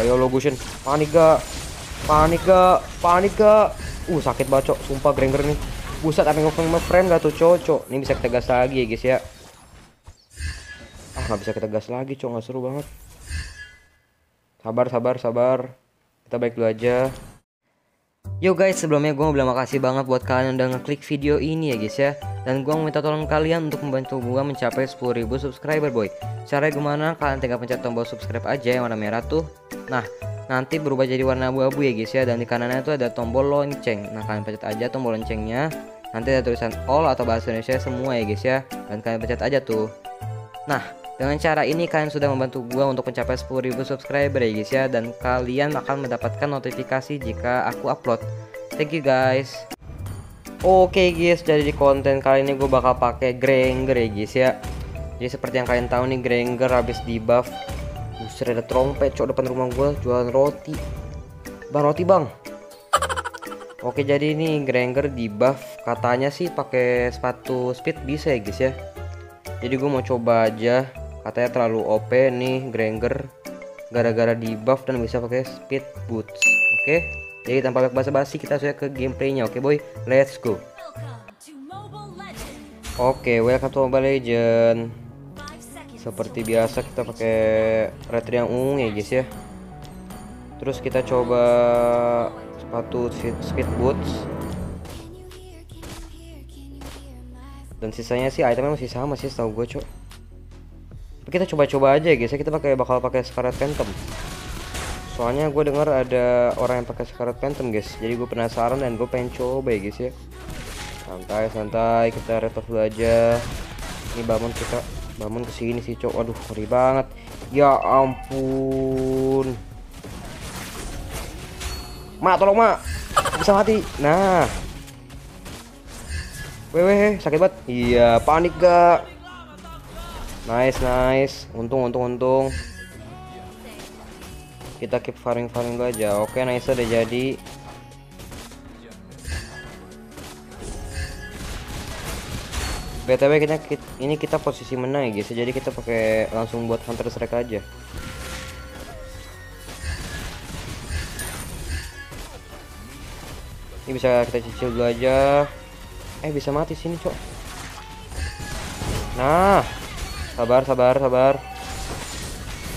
Ayo lo Gusion, panik gak? Panik gak? Panik gak? Sakit banget, cok. Sumpah Granger nih. Buset, ada ngefang nge-frame gak tuh, cok. Ini bisa kita gas lagi ya, guys ya. Nggak bisa kita gas lagi, cok. Nggak seru banget. Sabar, sabar, sabar. Kita baik dulu aja. Yo guys, sebelumnya gue mau bilang makasih banget buat kalian yang udah ngeklik video ini ya guys ya. Dan gue minta tolong kalian untuk membantu gue mencapai 10.000 subscriber boy. Caranya gimana? Kalian tinggal pencet tombol subscribe aja yang warna merah tuh. Nah, nanti berubah jadi warna abu-abu ya guys ya. Dan di kanannya tuh ada tombol lonceng. Nah, kalian pencet aja tombol loncengnya. Nanti ada tulisan all atau bahasa Indonesia semua ya guys ya. Dan kalian pencet aja tuh. Nah, dengan cara ini kalian sudah membantu gua untuk mencapai 10.000 subscriber ya guys ya. Dan kalian akan mendapatkan notifikasi jika aku upload. Thank you guys. Oke guys, jadi di konten kali ini gua bakal pakai Granger ya guys ya. Jadi seperti yang kalian tahu nih, Granger habis di buff. Buset, ada trompet cok depan rumah gua, jualan roti. Bang, roti bang. Oke, jadi ini Granger di buff. Katanya sih pakai sepatu speed bisa ya guys ya. Jadi gue mau coba aja. Katanya terlalu OP nih Granger gara-gara di buff dan bisa pakai speed boots. Oke, jadi tanpa basa-basi kita sudah ke gameplaynya. Oke boy, let's go. Oke, welcome to Mobile Legends. Seperti biasa kita pakai retri yang ungu ya guys ya. Terus kita coba sepatu speed boots. Dan sisanya sih itemnya masih sama sih setahu gue cok. Tapi kita coba-coba aja guys ya. Kita bakal pakai Scarlet Phantom. Soalnya gue dengar ada orang yang pakai Scarlet Phantom guys. Jadi gue penasaran dan gue pengen coba ya guys ya. Santai-santai kita retos dulu aja. Ini bangun kita bangun ke sini sih cok. Aduh ngeri banget. Ya ampun. Mak tolong mak. Bisa mati. Nah. Weh, sakit banget. Iya, panik gak? Nice, nice. Untung. Kita keep farming dulu aja. Oke, nice udah jadi. BTW ini kita posisi menang ya guys. Jadi kita pakai langsung buat Hunter Strike aja. Ini bisa kita cicil dulu aja. Bisa mati sini cok. Nah, sabar.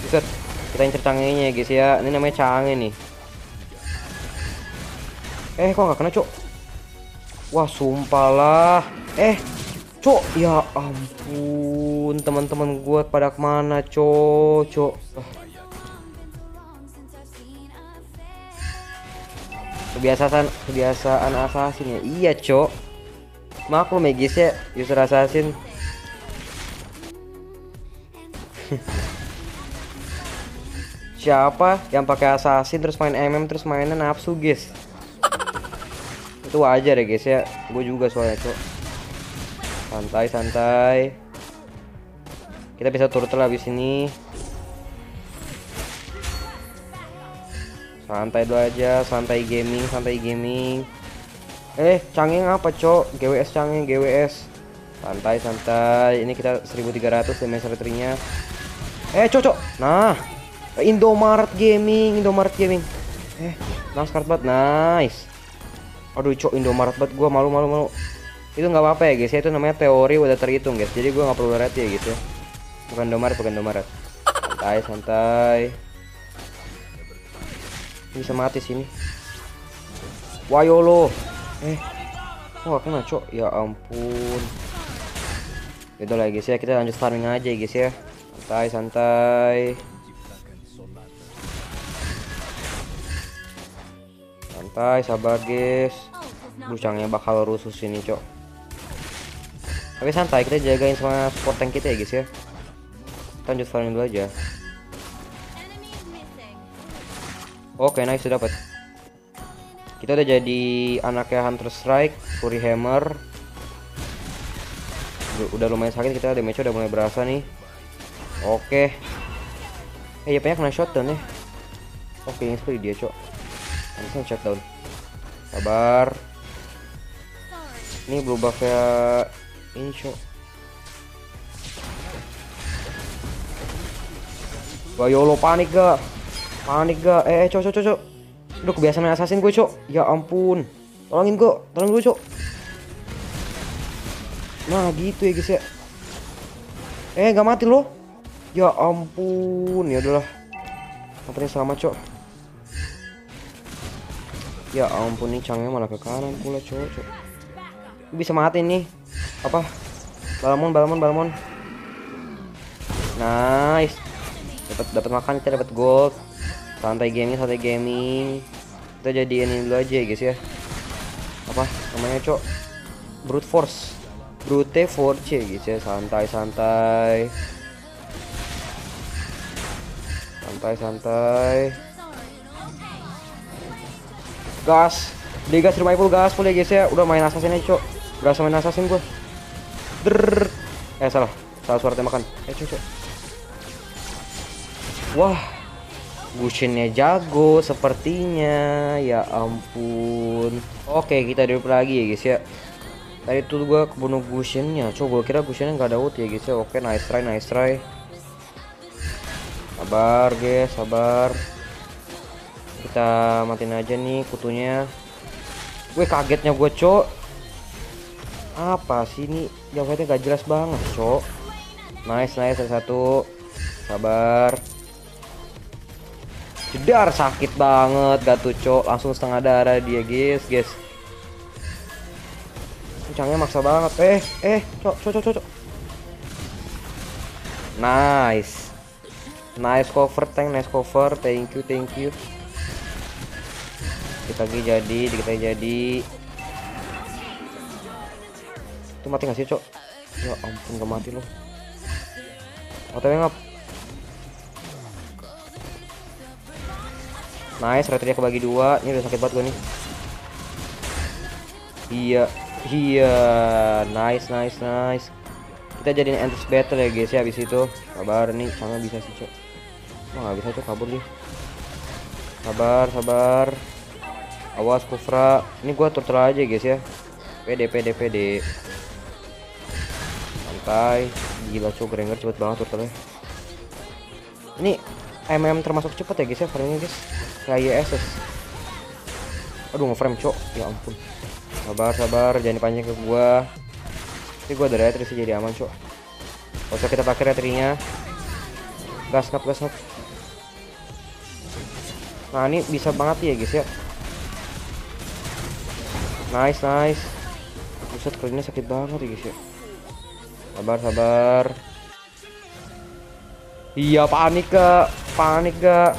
Buset, kita incer canggihnya ya guys ya. Ini namanya canggih nih. Kok nggak kena cok? Wah sumpah lah. Cok, ya ampun teman-teman gua pada kemana cok. Kebiasaan assassin ya. Iya cok. Maklum ya guys ya, user assassin. Siapa yang pakai assassin terus main MM terus mainnya nafsu guys. Itu wajar ya guys ya. Gue juga soalnya cok. Santai. Kita bisa turtle habis ini. Santai dulu aja, santai gaming. Canggih apa cok? GWS canggih, GWS. Santai. Ini kita 1300 damage retrinya. Cocok. Nah, Indomaret Gaming. Nice card banget, nice. Aduh cok, Indomaret banget, gua malu. Itu nggak apa-apa ya guys, itu namanya teori udah terhitung guys. Jadi gua nggak perlu reti ya gitu. Bukan Indomaret. Santai. Bisa mati sini. Wayolo. Gak kena cok, ya ampun. Itu lah guys ya, kita lanjut farming aja guys ya. Santai, sabar guys. Bucangnya bakal rusuh sini cok. Tapi santai, kita jagain sama support tank kita ya guys ya. Kita lanjut farming dulu aja. Oke, nice, sudah dapat. Kita udah jadi anaknya Hunter Strike, Fury Hammer. Udah lumayan sakit, kita damage udah mulai berasa nih. Oke. Ya pengen kena shotdown ya. Oke, ini sekali dia cok. Langsung shotdown. Sabar. Ini blue buffnya ini cok. Wah, YOLO panik gak? Panik gak? Cok. Udah kebiasaan main assassin gue, cok. Ya ampun. Tolongin gue, tolong gue, cok. Nah, gitu ya, guys ya. Gak mati loh. Ya ampun, ya udahlah. Yang penting selamat, cok. Ya ampun, nih Changnya malah ke kanan pula, cok. Bisa mati nih. Apa? Balamon. Nice. Dapat makan, kita dapat gold. Santai gaming. Kita jadiin ini dulu aja, guys ya. Apa namanya, cok? Brute Force, guys ya. Santai. Gas. Digas rumah full gas, full ya, guys ya. Udah main assassin aja, cok. Berasa main assassin gua. Der. Salah suara tembakan. Cok. Wah, Gusionnya jago sepertinya. Ya ampun. Oke, kita drop lagi ya guys ya. Tadi tuh gua kebunuh Gusionnya. Coba kira Gusionnya nggak ada ult ya guys ya. Oke, nice try. Sabar guys, sabar. Kita matiin aja nih kutunya. Gue kagetnya gue, cok. Apa sih ini? Jawabannya gak jelas banget, cok. Nice, ada satu. Sabar. Jedar, sakit banget gatuh, cok. Langsung setengah darah dia, guys. Kencangnya maksa banget. Cok. Nice cover tank, nice cover. Thank you. Dikit lagi jadi. Itu mati gak sih, cok? Ya ampun, gak mati loh. Otw ngap. Nice, retrinya kebagi dua. Ini udah sakit banget gue nih. Iya. Nice. Kita jadiin Endless Battle ya guys ya. Abis itu kabar nih, sama bisa sih, cok. Wah, gak bisa, cok, kabur dia. Sabar. Awas Kufra. Ini gue turtle aja guys ya. PD. Santai. Gila, cok, Granger cepet banget turtle-nya. Ini MM termasuk cepet ya guys ya, farmingnya guys. Kayak SS. Aduh, ngeframe, cok. Ya ampun. Sabar, jangan dipancing ke gua. Tapi gua ada retri sih, jadi aman, cok. Oke, kita pakai retrinya. Gas ngap. Nah, ini bisa banget ya guys ya. Nice. Buset, kalinya sakit banget ya guys ya. Sabar. Iya, panik gak.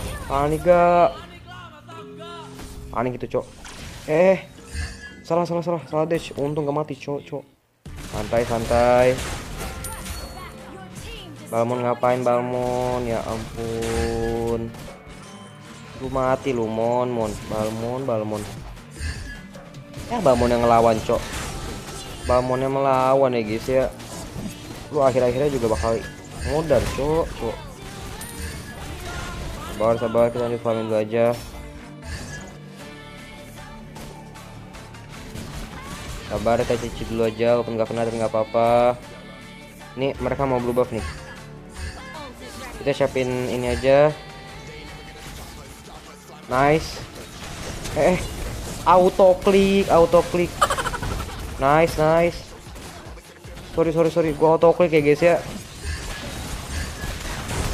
Aneh gitu, cok. Salah dash. Untung gak mati, cok. Santai. Balmon ngapain, Balmon? Ya ampun. Lu mati lu, Mon. Balmon. Balmon yang ngelawan, cok. Balmonnya melawan ya, guys ya. Lu akhir-akhirnya juga bakal modar, cok. Sabar, kita lanjut farming dulu aja. Sabar, kita cuci dulu aja, walaupun nggak kena tapi nggak apa-apa. Nih, mereka mau blue buff nih. Kita siapin ini aja. Nice. Auto klik. Nice. Sorry, gua auto klik ya guys ya.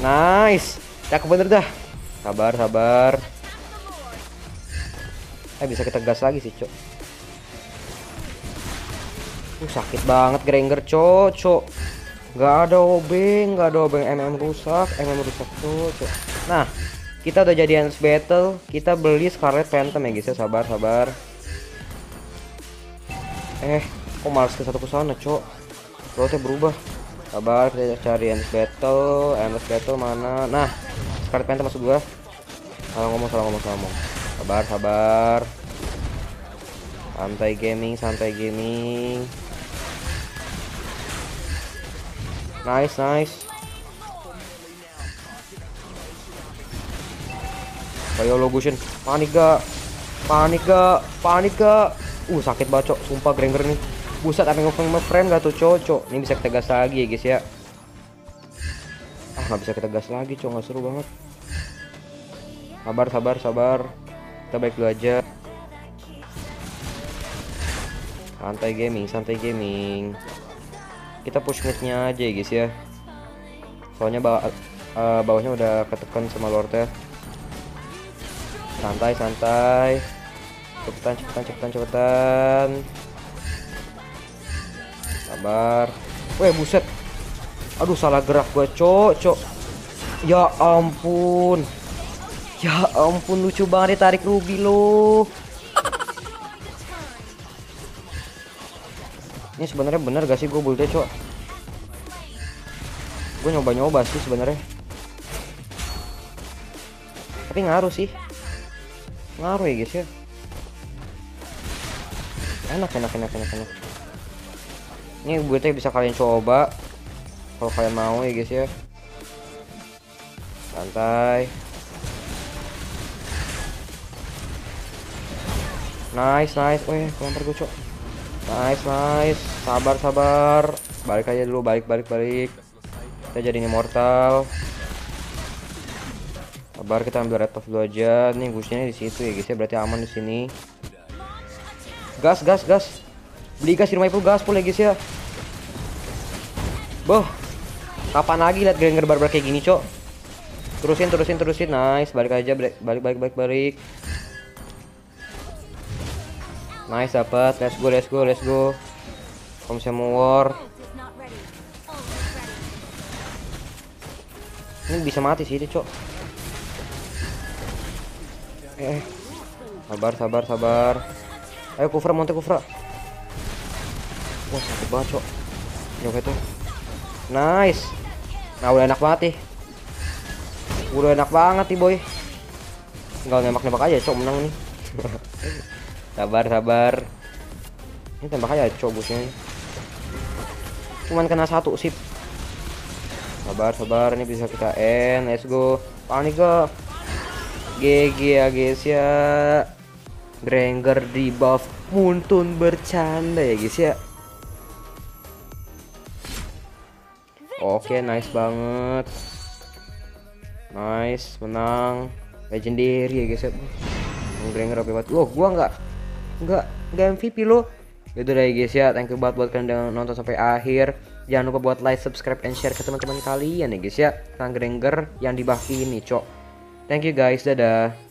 Nice. Cakep bener dah. Sabar. Bisa kita gas lagi sih, cok. Sakit banget Granger, cok. Gak ada obeng. MM rusak, cok. Nah, kita udah jadi Endless Battle. Kita beli Scarlet Phantom ya guys ya. Sabar. Kok males ke satu kesana, cok. Rotenya berubah. Sabar, kita cari Endless Battle mana. Nah, Scarlet Phantom masuk gua. Salah ngomong. Sabar. Santai gaming. Nice. Ayo lo Gusion, panik gak. Sakit banget, cok. Sumpah Granger nih. Buset, ada nge-frame gak tuh, cok. Ini bisa kita gas lagi ya guys ya. Gak bisa kita gas lagi, cok. Gak seru banget. Sabar. Kita baik dulu aja. Santai gaming. Kita push mid-nya aja ya guys ya. Soalnya bawahnya udah ketekan sama Lordnya. Santai. Cepetan. Sabar. Weh buset. Aduh salah gerak gue cok. Ya ampun lucu banget ditarik Ruby lo. Ini sebenarnya bener gak sih gue build-nya cok? Gue nyoba sih sebenarnya. Tapi ngaruh sih. Ngaruh ya guys ya. Enak. Ini build-nya bisa kalian coba kalau kalian mau ya guys ya. Santai. Nice. Weh, lempar gue cok. Nice. Sabar. Balik aja dulu, balik. Kita jadi immortal. Sabar, kita ambil red buff dulu aja. Nih Gusionnya di situ ya guys ya, berarti aman di sini. Gas. Beli gas di rumah itu, gas full ya guys ya. Boh. Kapan lagi lihat Granger barbar kayak gini, cok? Terusin. Nice, balik aja, balik. Nice dapat, let's go. Kalau misalnya mau war, ini bisa mati sih dia cok. Sabar. Ayo cover, monte cover. Wah sakit banget cok. Joget tuh. Nice. Nah udah enak banget nih. Udah enak banget nih boy. Tinggal nembak aja cok, menang nih. Sabar. Ini tembak aja cobusnya. Cuman kena satu sip. Sabar. Ini bisa kita end. Let's go. Panik go. GG ya guys ya. Granger di buff Muntun bercanda ya guys ya. Oke, nice banget. Nice, menang. Legendary ya guys ya. Granger hebat. Loh, gua nggak MVP lo. Yaudah deh guys ya, thank you banget buat kalian yang nonton sampai akhir. Jangan lupa buat like, subscribe, and share ke teman-teman kalian ya guys ya. Tentang Granger yang dibahas ini cok. Thank you guys, dadah.